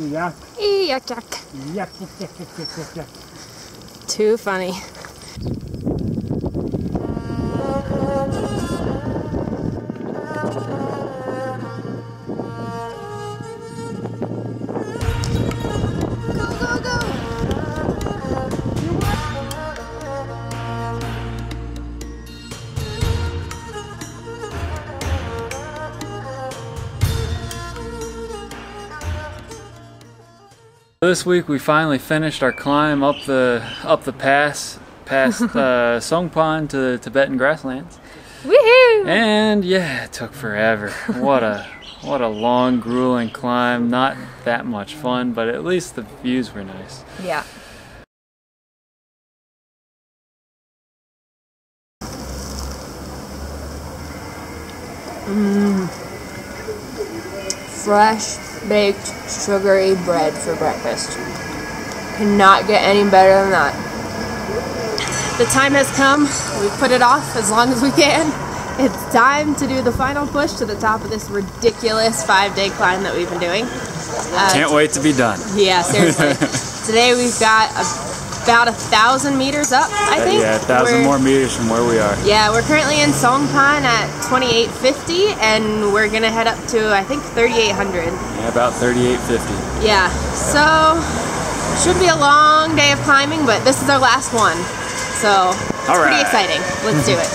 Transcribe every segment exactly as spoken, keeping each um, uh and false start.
Yuck. Yuck, yuck. Yuck, yuck, yuck, yuck, yuck, yuck. Too funny. This week we finally finished our climb up the up the pass past uh, Songpan to the Tibetan Grasslands. Woohoo! And yeah, it took forever. What a what a long, grueling climb. Not that much fun, but at least the views were nice. Yeah. Mmm. Fresh. Baked sugary bread for breakfast. Cannot get any better than that. The time has come. We've put it off as long as we can. It's time to do the final push to the top of this ridiculous five-day climb that we've been doing. Uh, Can't wait to be done. Yeah, seriously. Today we've got a, about a thousand meters up, I think. Uh, yeah, a thousand we're, more meters from where we are. Yeah, we're currently in Songpan at twenty-eight fifty, and we're gonna head up to, I think, thirty-eight hundred. About thirty-eight fifty. Yeah, so should be a long day of climbing, but this is our last one, so it's All right. pretty exciting. Let's do it.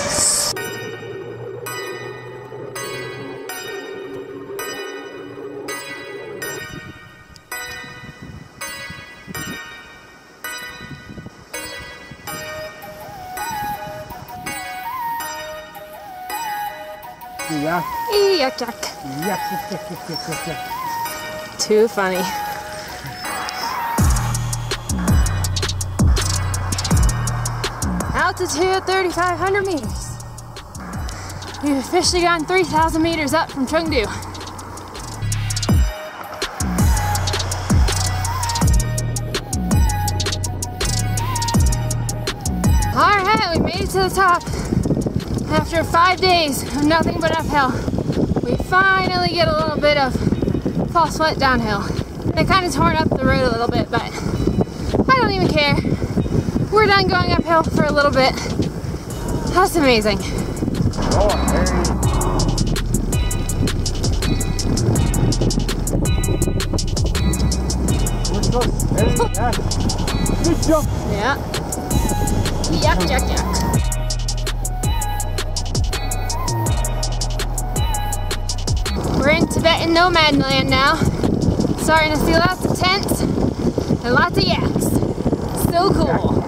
Yuck. Yuck, yuck. Yuck, yuck, yuck, yuck, yuck, yuck. Too funny. Altitude thirty-five hundred meters. We've officially gotten three thousand meters up from Chengdu. All right, we made it to the top. After five days of nothing but uphill, we finally get a little bit of false sweat downhill. I kind of torn up the road a little bit, but I don't even care. We're done going uphill for a little bit. That's amazing. Oh, hey. Good job. Yeah. Yuck, yuck, yuck. We're in Tibetan nomad land now. Starting to see lots of tents and lots of yaks. So cool.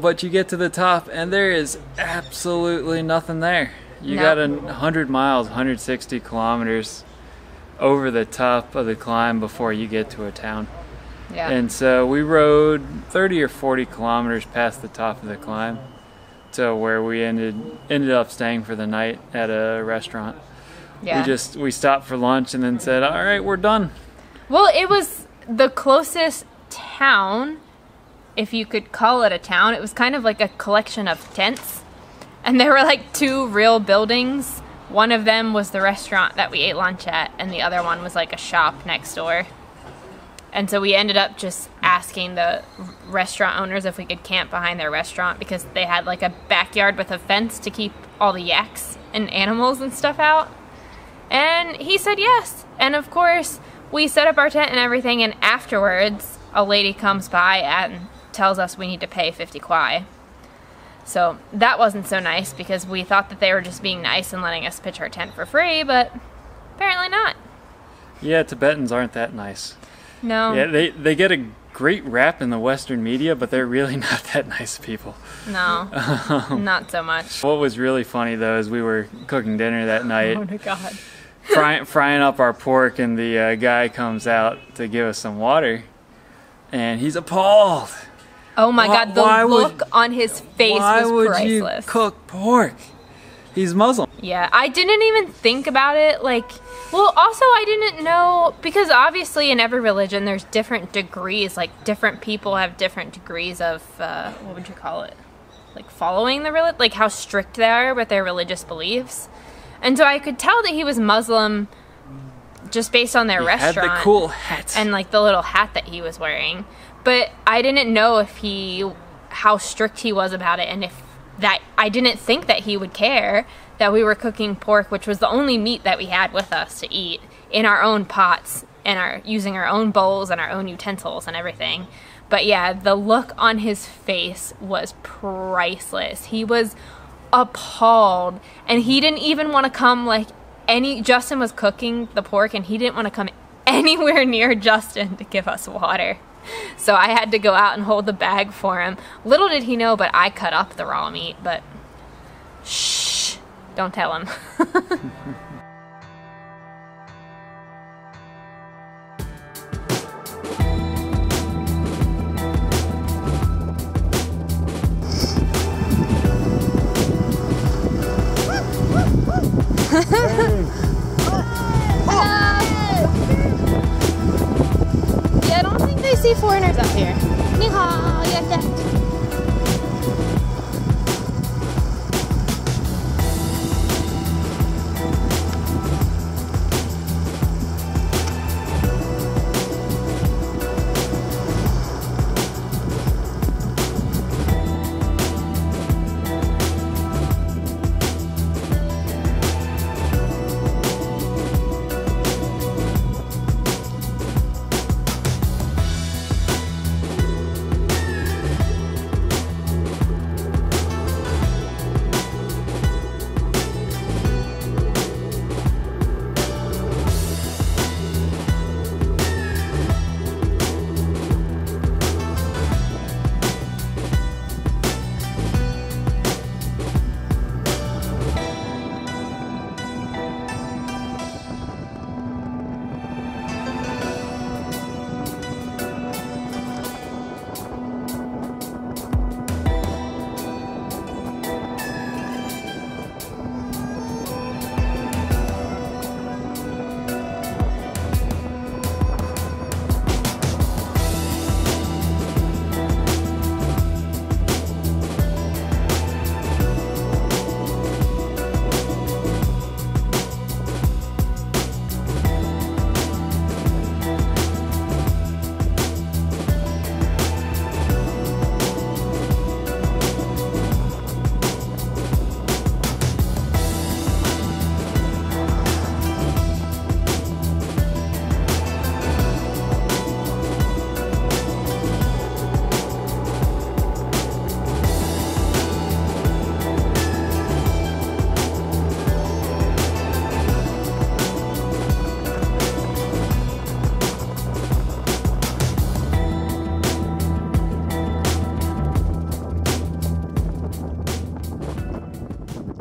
But you get to the top and there is absolutely nothing there. You no. got a hundred miles, one hundred sixty kilometers over the top of the climb before you get to a town. Yeah. And so we rode thirty or forty kilometers past the top of the climb to where we ended ended up staying for the night at a restaurant. Yeah. We just we stopped for lunch and then said, "All right, we're done." Well, it was the closest town, if you could call it a town. It was kind of like a collection of tents. And there were like two real buildings. One of them was the restaurant that we ate lunch at, and the other one was like a shop next door. And so we ended up just asking the restaurant owners if we could camp behind their restaurant, because they had like a backyard with a fence to keep all the yaks and animals and stuff out. And he said yes. And of course, we set up our tent and everything, and afterwards, a lady comes by and tells us we need to pay fifty kwai. So that wasn't so nice, because we thought that they were just being nice and letting us pitch our tent for free, but apparently not. Yeah, Tibetans aren't that nice. No. Yeah, they, they get a great rap in the Western media, but they're really not that nice people. No, um, not so much. What was really funny, though, is we were cooking dinner that night. Oh, my God. fry, frying up our pork, and the uh, guy comes out to give us some water, and he's appalled. Oh, my why, God. The look would, on his face was priceless. Why would you cook pork? He's Muslim. Yeah, I didn't even think about it, like... Well, also, I didn't know, because obviously in every religion there's different degrees, like different people have different degrees of, uh, what would you call it? like following the rel- like how strict they are with their religious beliefs. And so I could tell that he was Muslim just based on their he restaurant. Had the cool hat. And like the little hat that he was wearing. But I didn't know if he, how strict he was about it, and if that, I didn't think that he would care that we were cooking pork, which was the only meat that we had with us to eat, in our own pots and our, using our own bowls and our own utensils and everything. But yeah, the look on his face was priceless. He was appalled, and he didn't even want to come like any, Justin was cooking the pork and he didn't want to come anywhere near Justin to give us water. So I had to go out and hold the bag for him. Little did he know, but I cut up the raw meat, but shh, don't tell him. Foreigners up here. Ni hao, yes, yes.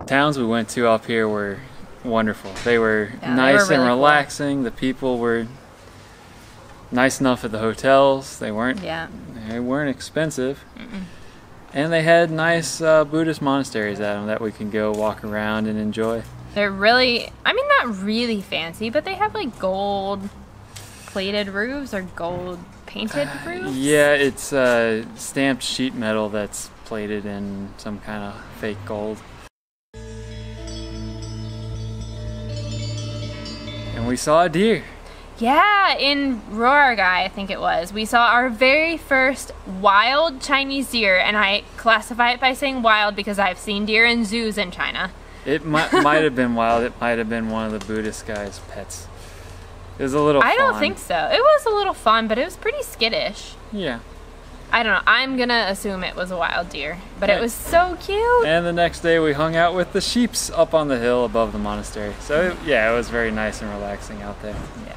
Towns we went to up here were wonderful. They were yeah, nice they were really and relaxing. Cool. The people were nice enough at the hotels. They weren't. Yeah. They weren't expensive. Mm-mm. And they had nice uh, Buddhist monasteries at them that we can go walk around and enjoy. They're really. I mean, not really fancy, but they have like gold plated roofs or gold painted roofs. Uh, yeah, it's uh, stamped sheet metal that's plated in some kind of fake gold. And we saw a deer. Yeah, in Roragai, I think it was. We saw our very first wild Chinese deer, and I classify it by saying wild because I've seen deer in zoos in China. It might might have been wild. It might have been one of the Buddhist guy's pets. It was a little I fawn. Don't think so. It was a little fawn, but it was pretty skittish. Yeah. I don't know. I'm going to assume it was a wild deer, but it was so cute. And the next day we hung out with the sheeps up on the hill above the monastery. So, yeah, it was very nice and relaxing out there. Yeah.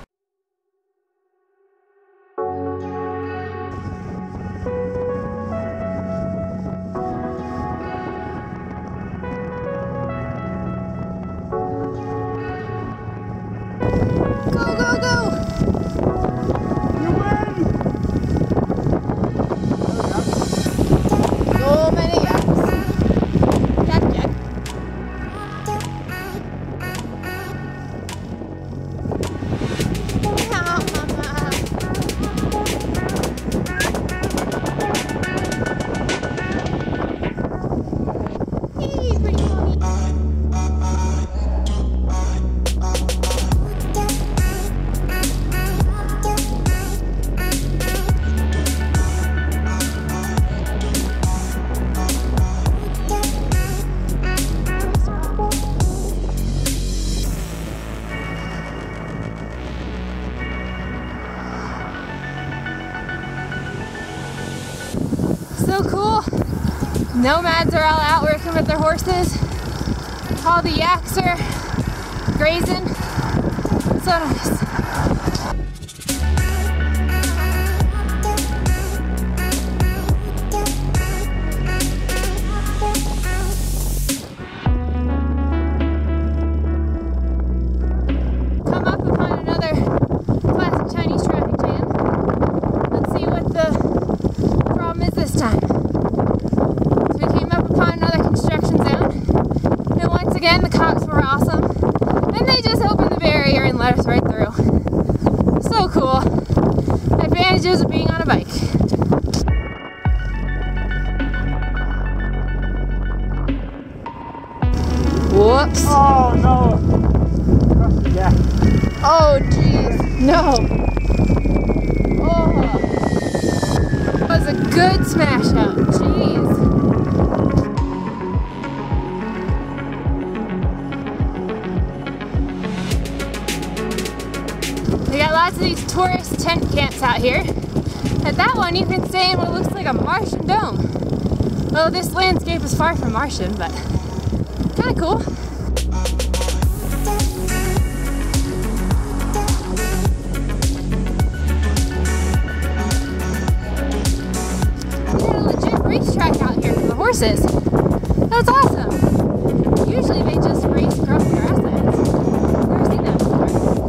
nomads are all out working with their horses. All the yaks are grazing. So nice. Of being on a bike. Whoops. Oh no. Yeah. Oh geez. No. Oh. That was a good smash up. Jeez. We got lots of these tourist tent camps out here. At that one you can stay in what looks like a Martian dome. Well, this landscape is far from Martian, but kind of cool. There's a legit racetrack out here for the horses. That's awesome. Usually they just race across the grasslands. I've never seen that before.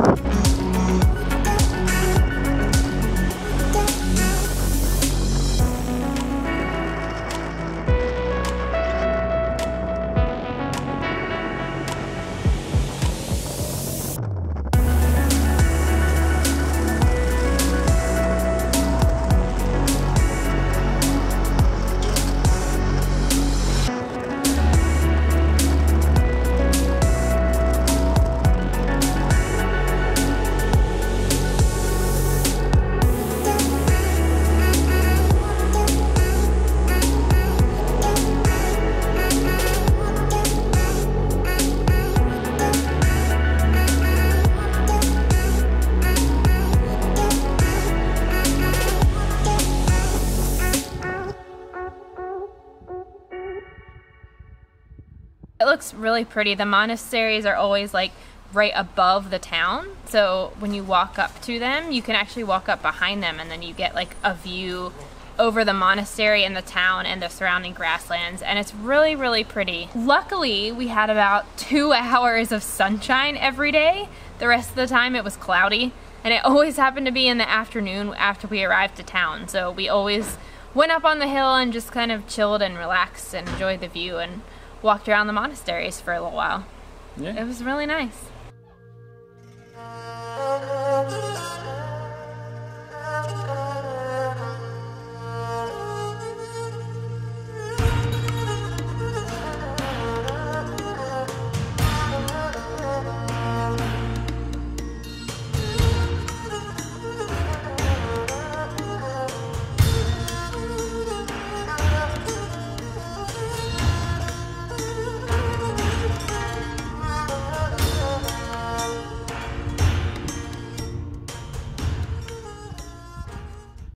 It looks really pretty. The monasteries are always like right above the town, so when you walk up to them you can actually walk up behind them and then you get like a view over the monastery and the town and the surrounding grasslands, and it's really really pretty. Luckily we had about two hours of sunshine every day. The rest of the time it was cloudy, and it always happened to be in the afternoon after we arrived to town, so we always went up on the hill and just kind of chilled and relaxed and enjoyed the view and walked around the monasteries for a little while. Yeah. It was really nice.